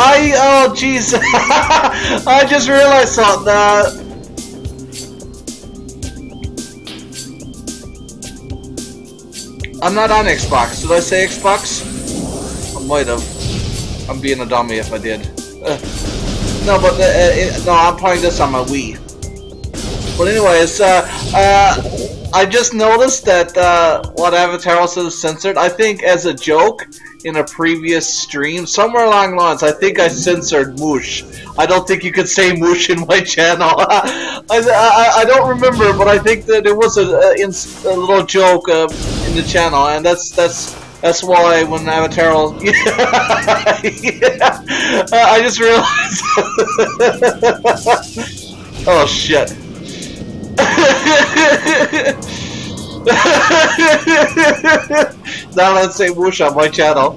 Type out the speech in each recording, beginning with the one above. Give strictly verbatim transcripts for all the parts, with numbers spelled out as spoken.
I, oh jeez, I just realized something. Uh, I'm not on Xbox. Did I say Xbox? I might have. I'm being a dummy if I did. Uh, no, but the, uh, it, no, I'm playing this on my Wii. But anyways, uh, uh, I just noticed that uh, what Avatarro says censored. I think as a joke in a previous stream, somewhere along the lines, I think I censored Moosh. I don't think you could say Moosh in my channel. I, I I don't remember, but I think that it was a, a, a little joke. Uh, In the channel, and that's that's that's why when Avatarro, yeah, I just realized. Oh shit! Now let's say Moosh on my channel.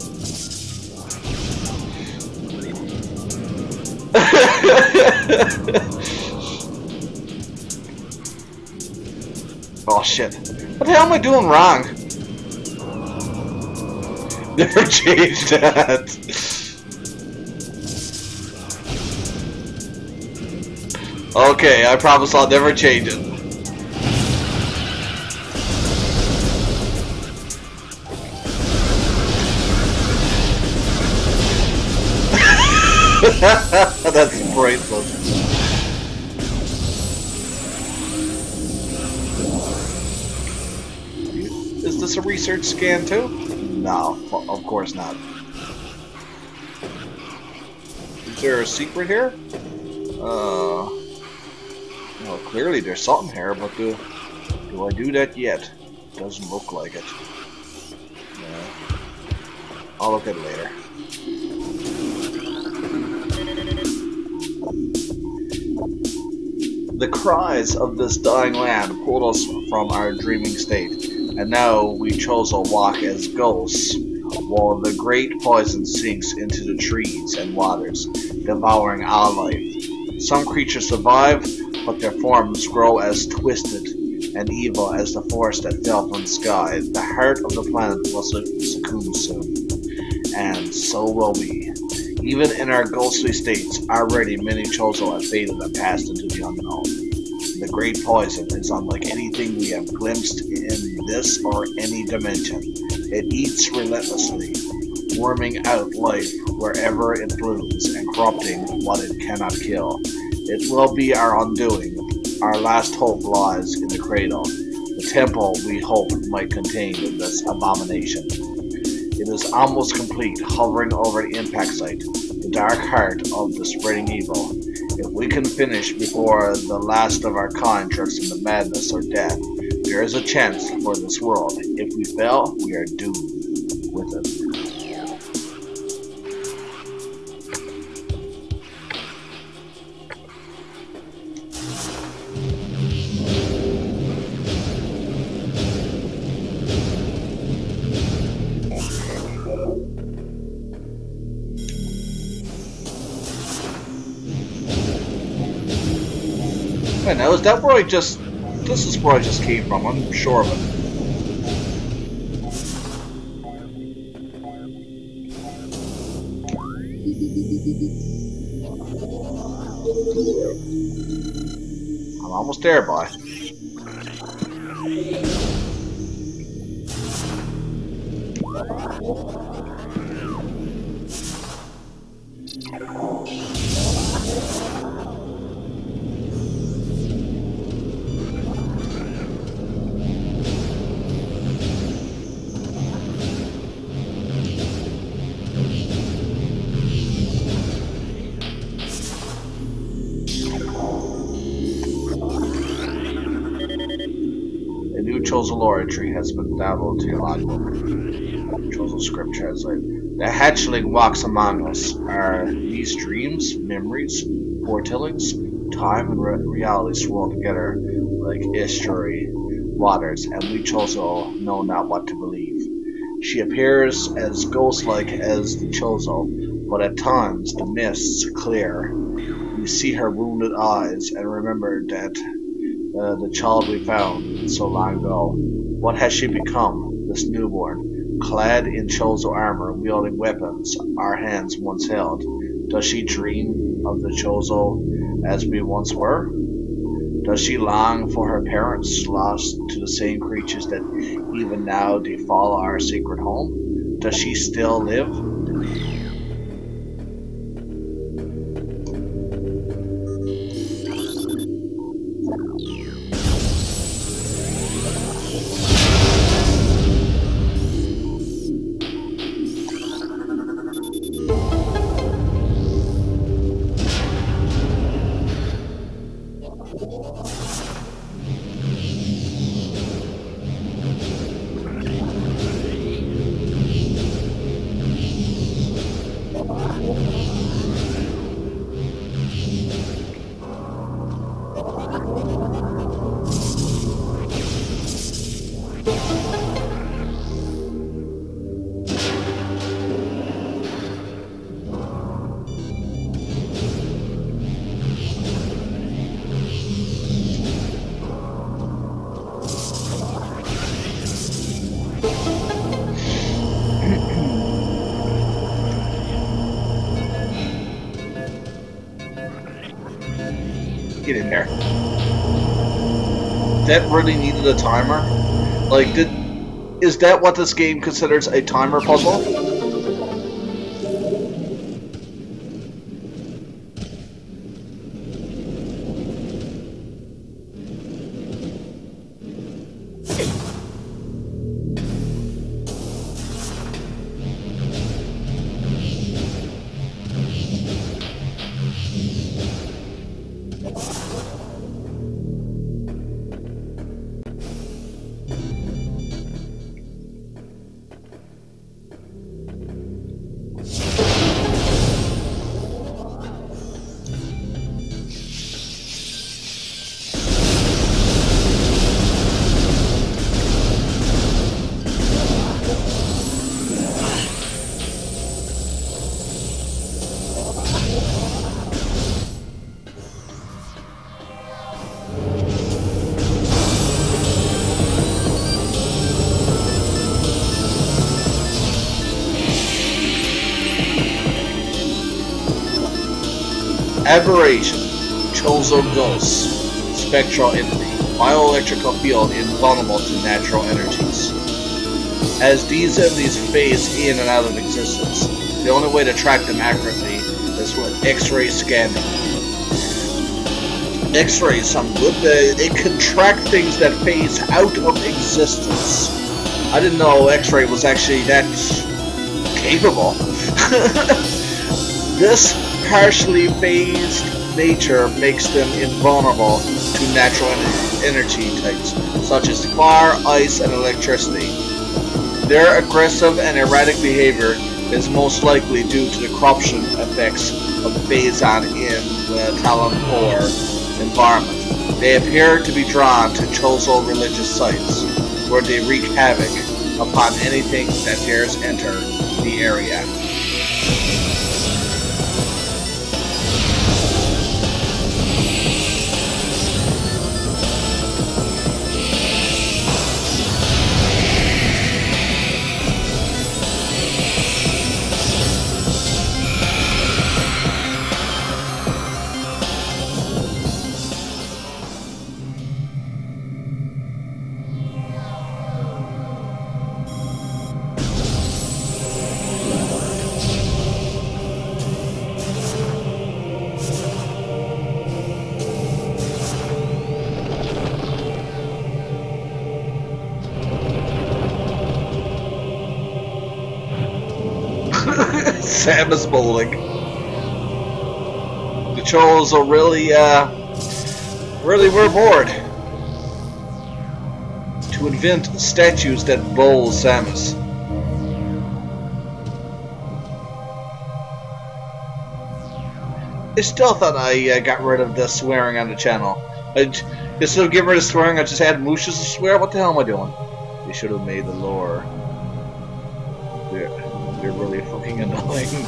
Oh shit! What the hell am I doing wrong? Never change that. Okay, I promise I'll never change it. That's priceless. Is this a research scan too? No, well, of course not. Is there a secret here? Uh, well, clearly there's something here, but do do I do that yet? Doesn't look like it. Yeah. I'll look at it later. The cries of this dying land pulled us from our dreaming state. And now we chose a walk as ghosts, while the great poison sinks into the trees and waters, devouring our life. Some creatures survive, but their forms grow as twisted and evil as the forest that fell from the sky. The heart of the planet will succumb soon, and so will we. Even in our ghostly states, already many Chozo have faded and passed into the unknown. The great poison is unlike anything we have glimpsed in this or any dimension. It eats relentlessly, worming out life wherever it blooms and corrupting what it cannot kill. It will be our undoing. Our last hope lies in the cradle, the temple we hoped might contain this abomination. It is almost complete, hovering over the impact site, the dark heart of the spreading evil. If we can finish before the last of our kind trips into madness or death, there is a chance for this world. If we fail, we are doomed with it. Wait, now is that where I just... This is where I just came from, I'm sure of it. I'm almost there, boy. Tree has been dabbled theological. Chosen script translate. The hatchling walks among us. Are these dreams, memories, foretellings? Time and re reality swirl together like estuary waters, and we Chozo know not what to believe. She appears as ghost-like as the Chozo, but at times the mists clear. We see her wounded eyes and remember that uh, the child we found so long ago. What has she become, this newborn, clad in Chozo armor, wielding weapons our hands once held? Does she dream of the Chozo as we once were? Does she long for her parents, lost to the same creatures that even now defile our sacred home? Does she still live? Get in there. That really needed a timer? Like, did, is that what this game considers a timer puzzle? Aberration, Chozo Ghosts, Spectral Entity, Bioelectrical Field invulnerable to natural energies. As these entities phase in and out of existence, the only way to track them accurately is with X-ray scanning. X-rays, some good, they can track things that phase out of existence. I didn't know X-ray was actually that capable. This partially phased nature makes them invulnerable to natural energy types, such as fire, ice, and electricity. Their aggressive and erratic behavior is most likely due to the corruption effects of Phazon in the Talon Core environment. They appear to be drawn to Chozo religious sites, where they wreak havoc upon anything that dares enter the area. Samus bowling. The Cholos are really, uh, really were bored to invent statues that bowl Samus. I still thought I uh, got rid of the swearing on the channel. I, instead of getting rid of swearing, I just had Mooshes to swear. What the hell am I doing? They should have made the lore. Yeah. You're really fucking annoying.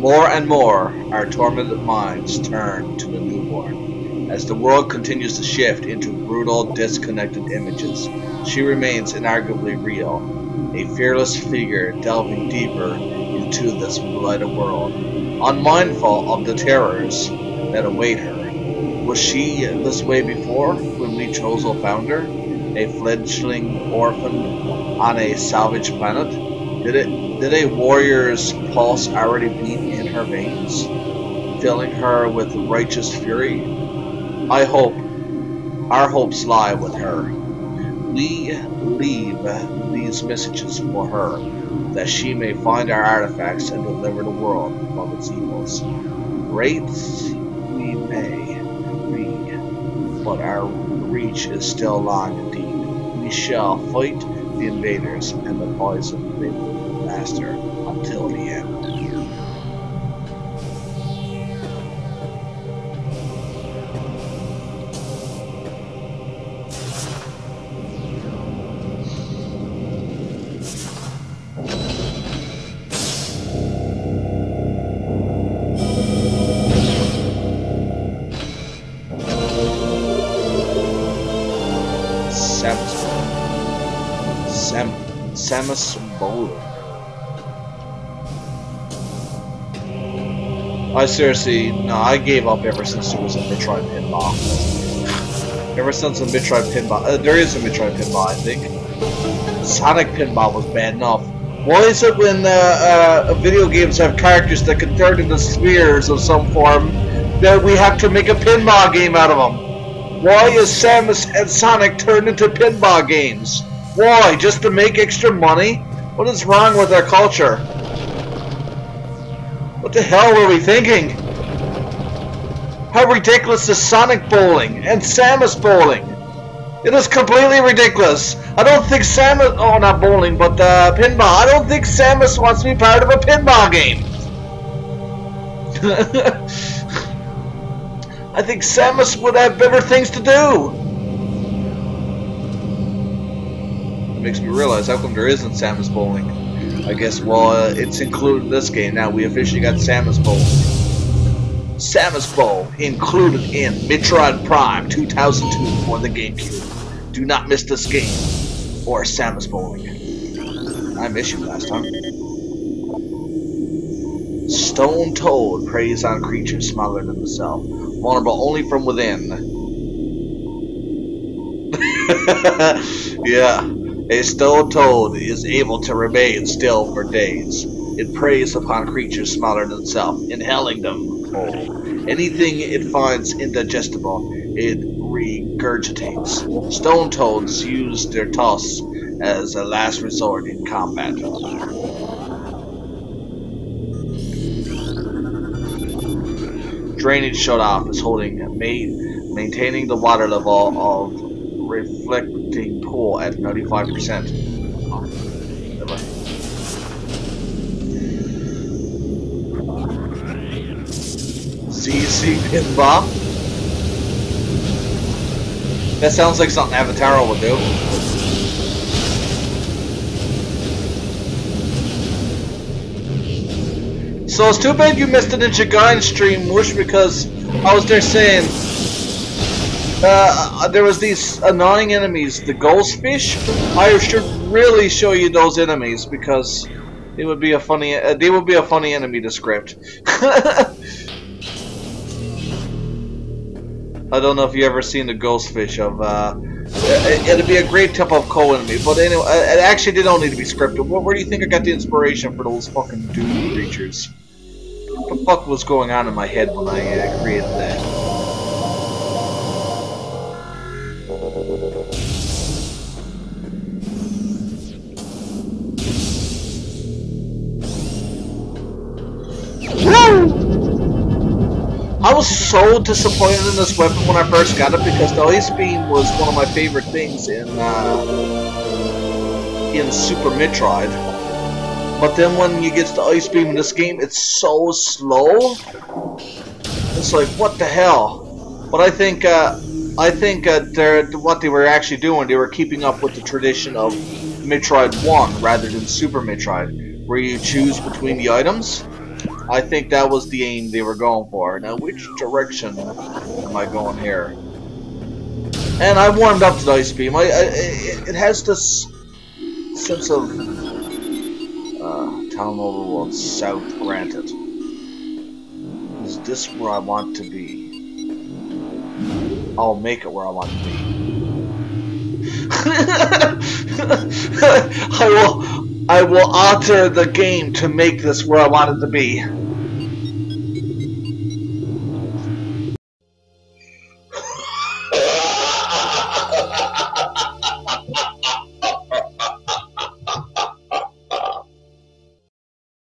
More and more, our tormented minds turn to the newborn. As the world continues to shift into brutal, disconnected images, she remains inarguably real, a fearless figure delving deeper into this blighted world. Unmindful of the terrors that await her, was she this way before when we Chozo found her? A fledgling orphan on a salvaged planet? Did it? Did a warrior's pulse already beat in her veins, filling her with righteous fury? I hope, our hopes lie with her. We leave these messages for her, that she may find our artifacts and deliver the world from its evils. Great we may be, but our reach is still long indeed. We shall fight the invaders and the poison they will master until the end. Samus Aran. I seriously, no, I gave up ever since there was a Metroid pinball. Ever since a Metroid pinball, uh, there is a Metroid pinball, I think. Sonic pinball was bad enough. Why is it when uh, uh, video games have characters that can turn into spheres of some form that we have to make a pinball game out of them? Why is Samus and Sonic turned into pinball games? Why? Just to make extra money? What is wrong with our culture? What the hell were we thinking? How ridiculous is Sonic bowling and Samus bowling? It is completely ridiculous. I don't think Samus... Oh, not bowling, but uh, pinball. I don't think Samus wants to be part of a pinball game. I think Samus would have better things to do. Makes me realize how come there isn't Samus bowling. I guess, well, uh, it's included in this game now. We officially got Samus bowling. Samus Bowl included in Metroid Prime two thousand two for the GameCube. Do not miss this game or Samus bowling. I missed you last time. Stone Toad preys on creatures smaller than itself, vulnerable only from within. Yeah. A stone toad is able to remain still for days. It preys upon creatures smaller than itself, inhaling them whole. Anything it finds indigestible, it regurgitates. Stone toads use their tusks as a last resort in combat. Drainage shutoff is holding, ma maintaining the water level of reflecting pool at ninety-five percent. Oh, C C pinball? That sounds like something Avatarro would do. So it's too bad you missed the Ninja Gaiden stream, Moosh, because I was there saying Uh, there was these annoying enemies, the goldfish. I should really show you those enemies because it would be a funny. Uh, they would be a funny enemy to script. I don't know if you ever seen the goldfish of. Uh, it, it'd be a great type of co-enemy, but anyway, it actually did all need to be scripted. Where, where do you think I got the inspiration for those fucking dude creatures? What the fuck was going on in my head when I uh, created that? I was so disappointed in this weapon when I first got it because the Ice Beam was one of my favorite things in uh, in Super Metroid. But then when you get to the Ice Beam in this game, it's so slow. It's like, what the hell? But I think uh, I think uh, they're, what they were actually doing, they were keeping up with the tradition of Metroid one rather than Super Metroid, where you choose between the items. I think that was the aim they were going for. Now, which direction am I going here? And I warmed up to the Ice Beam. I, I, it, it has this sense of uh, town overworld south granted. Is this where I want to be? I'll make it where I want to be. I will. I will alter the game to make this where I want it to be.